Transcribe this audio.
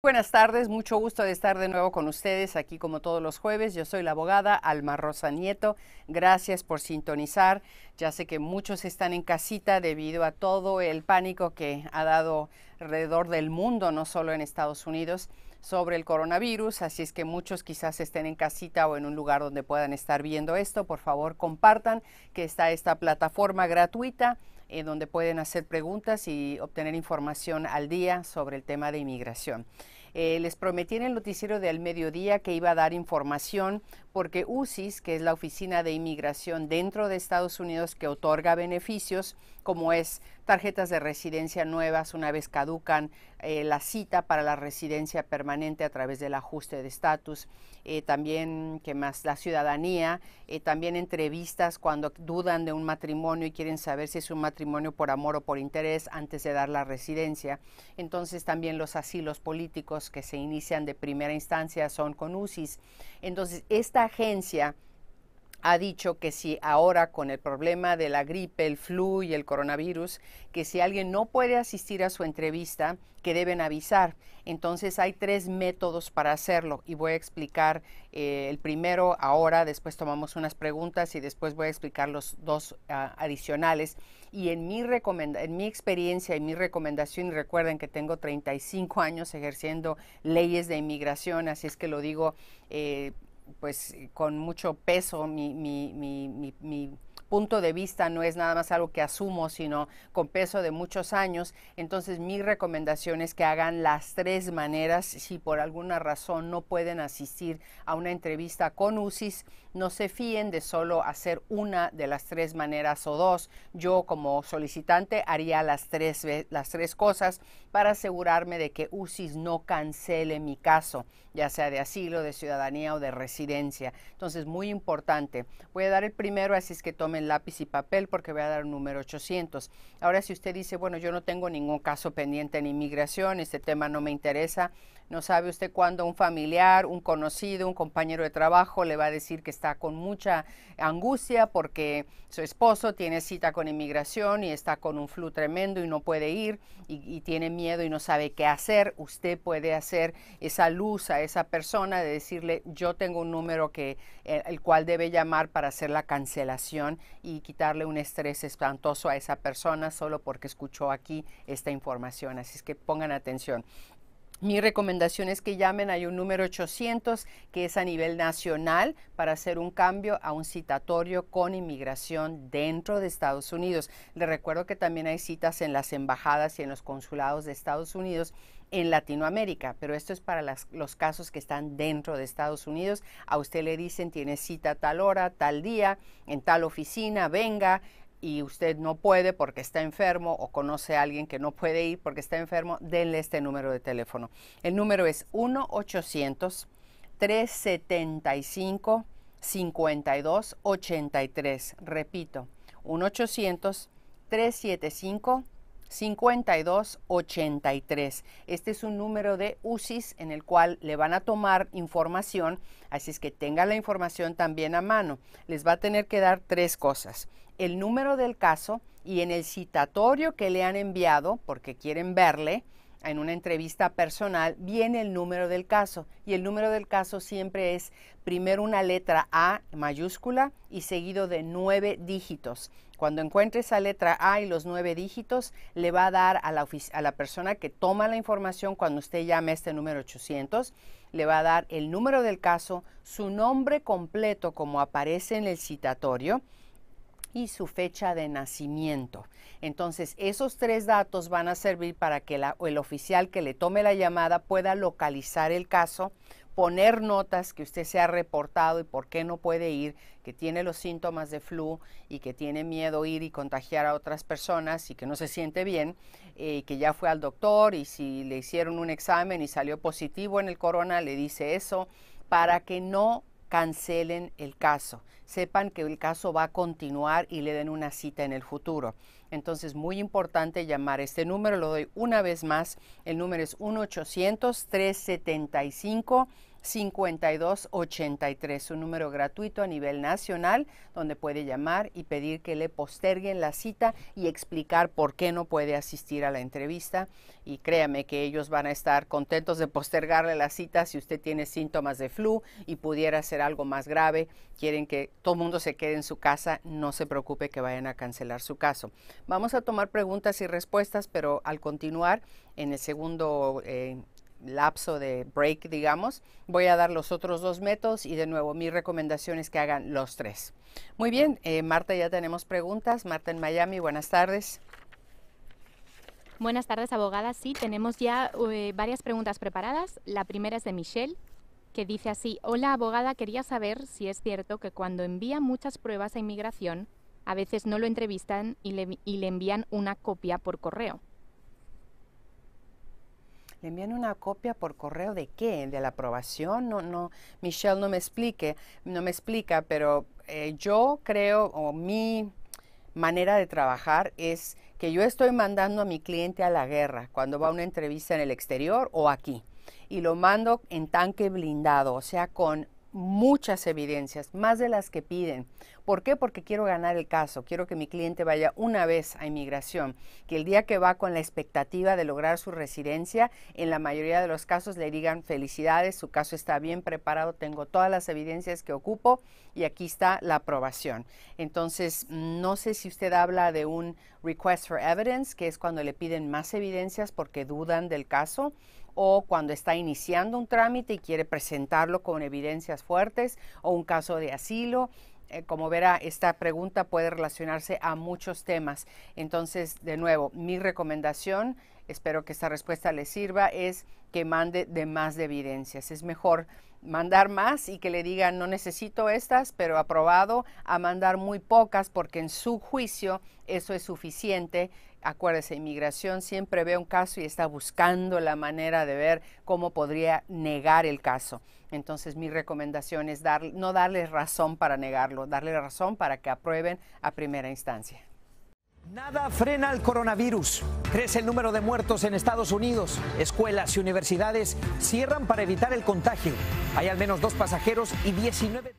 Buenas tardes, mucho gusto de estar de nuevo con ustedes aquí como todos los jueves. Yo soy la abogada Alma Rosa Nieto. Gracias por sintonizar. Ya sé que muchos están en casita debido a todo el pánico que ha dado alrededor del mundo, no solo en Estados Unidos, sobre el coronavirus, así es que muchos quizás estén en casita o en un lugar donde puedan estar viendo esto. Por favor, compartan que está esta plataforma gratuita donde pueden hacer preguntas y obtener información al día sobre el tema de inmigración. Les prometí en el noticiero del mediodía que iba a dar información porque USCIS, que es la oficina de inmigración dentro de Estados Unidos que otorga beneficios, como es tarjetas de residencia nuevas una vez caducan, la cita para la residencia permanente a través del ajuste de estatus, también, ¿qué más? La ciudadanía, también entrevistas cuando dudan de un matrimonio y quieren saber si es un matrimonio por amor o por interés antes de dar la residencia. Entonces también los asilos políticos que se inician de primera instancia son con USCIS. Entonces, esta agencia ha dicho que si ahora con el problema de la gripe, el flu y el coronavirus, que si alguien no puede asistir a su entrevista, que deben avisar. Entonces hay tres métodos para hacerlo y voy a explicar el primero ahora, después tomamos unas preguntas y después voy a explicar los dos adicionales. Y en mi experiencia y mi recomendación, recuerden que tengo 35 años ejerciendo leyes de inmigración, así es que lo digo pues con mucho peso, mi punto de vista no es nada más algo que asumo, sino con peso de muchos años. Entonces mi recomendación es que hagan las tres maneras. Si por alguna razón no pueden asistir a una entrevista con USCIS, no se fíen de solo hacer una de las tres maneras o dos. Yo como solicitante haría las tres cosas para asegurarme de que USCIS no cancele mi caso, ya sea de asilo, de ciudadanía o de residencia. Entonces muy importante. Voy a dar el primero, así es que tomen lápiz y papel porque voy a dar un número 800. Ahora, si usted dice, bueno, yo no tengo ningún caso pendiente en inmigración, este tema no me interesa, no sabe usted cuándo un familiar, un conocido, un compañero de trabajo le va a decir que está con mucha angustia porque su esposo tiene cita con inmigración y está con un flu tremendo y no puede ir y tiene miedo y no sabe qué hacer. Usted puede hacer esa luz a esa persona de decirle, yo tengo un número que el cual debe llamar para hacer la cancelación y quitarle un estrés espantoso a esa persona solo porque escuchó aquí esta información. Así es que pongan atención. Mi recomendación es que llamen, hay un número 800 que es a nivel nacional para hacer un cambio a un citatorio con inmigración dentro de Estados Unidos. Les recuerdo que también hay citas en las embajadas y en los consulados de Estados Unidos en Latinoamérica, pero esto es para los casos que están dentro de Estados Unidos. A usted le dicen, tiene cita tal hora, tal día, en tal oficina, venga, y usted no puede porque está enfermo o conoce a alguien que no puede ir porque está enfermo, denle este número de teléfono. El número es 1-800-375-5283. Repito, 1-800-375-5283. 5283. Este es un número de USCIS en el cual le van a tomar información, así es que tengan la información también a mano. Les va a tener que dar tres cosas: el número del caso y en el citatorio que le han enviado, porque quieren verle en una entrevista personal, viene el número del caso. Y el número del caso siempre es primero una letra A mayúscula y seguido de 9 dígitos. Cuando encuentre esa letra A y los 9 dígitos, le va a dar a la persona que toma la información cuando usted llame a este número 800, le va a dar el número del caso, su nombre completo como aparece en el citatorio, y su fecha de nacimiento. Entonces, esos tres datos van a servir para que el oficial que le tome la llamada pueda localizar el caso, poner notas que usted se ha reportado y por qué no puede ir, que tiene los síntomas de flu y que tiene miedo ir y contagiar a otras personas y que no se siente bien, que ya fue al doctor y si le hicieron un examen y salió positivo en el corona, le dice eso para que no cancelen el caso, sepan que el caso va a continuar y le den una cita en el futuro. Entonces, muy importante llamar este número, lo doy una vez más, el número es 1-800-375-5283. 5283, un número gratuito a nivel nacional donde puede llamar y pedir que le posterguen la cita y explicar por qué no puede asistir a la entrevista. Y créame que ellos van a estar contentos de postergarle la cita si usted tiene síntomas de flu y pudiera ser algo más grave. Quieren que todo el mundo se quede en su casa, no se preocupe que vayan a cancelar su caso. Vamos a tomar preguntas y respuestas, pero al continuar en el segundo lapso de break, digamos, voy a dar los otros dos métodos y de nuevo mi recomendación es que hagan los tres. Muy bien, Marta, ya tenemos preguntas. Marta en Miami, buenas tardes. Buenas tardes, abogada. Sí, tenemos ya varias preguntas preparadas. La primera es de Michelle, que dice así: hola, abogada, quería saber si es cierto que cuando envía muchas pruebas a inmigración, a veces no lo entrevistan y le envían una copia por correo. ¿Le envían una copia por correo de qué? ¿De la aprobación? No, Michelle, no me explica, pero yo creo, o mi manera de trabajar es que yo estoy mandando a mi cliente a la guerra cuando va a una entrevista en el exterior o aquí, y lo mando en tanque blindado, o sea, con muchas evidencias, más de las que piden. ¿Por qué? Porque quiero ganar el caso, quiero que mi cliente vaya una vez a inmigración, que el día que va con la expectativa de lograr su residencia, en la mayoría de los casos le digan felicidades, su caso está bien preparado, tengo todas las evidencias que ocupo y aquí está la aprobación. Entonces, no sé si usted habla de un request for evidence, que es cuando le piden más evidencias porque dudan del caso, o cuando está iniciando un trámite y quiere presentarlo con evidencias fuertes, o un caso de asilo. Como verá, esta pregunta puede relacionarse a muchos temas. Entonces, de nuevo, mi recomendación, espero que esta respuesta le sirva, es que mande de más de evidencias. Es mejor mandar más y que le digan no necesito estas, pero aprobado, a mandar muy pocas porque en su juicio eso es suficiente. Acuérdese, inmigración siempre ve un caso y está buscando la manera de ver cómo podría negar el caso. Entonces, mi recomendación es no darles razón para negarlo, darle razón para que aprueben a primera instancia. Nada frena al coronavirus. Crece el número de muertos en Estados Unidos. Escuelas y universidades cierran para evitar el contagio. Hay al menos 2 pasajeros y 19...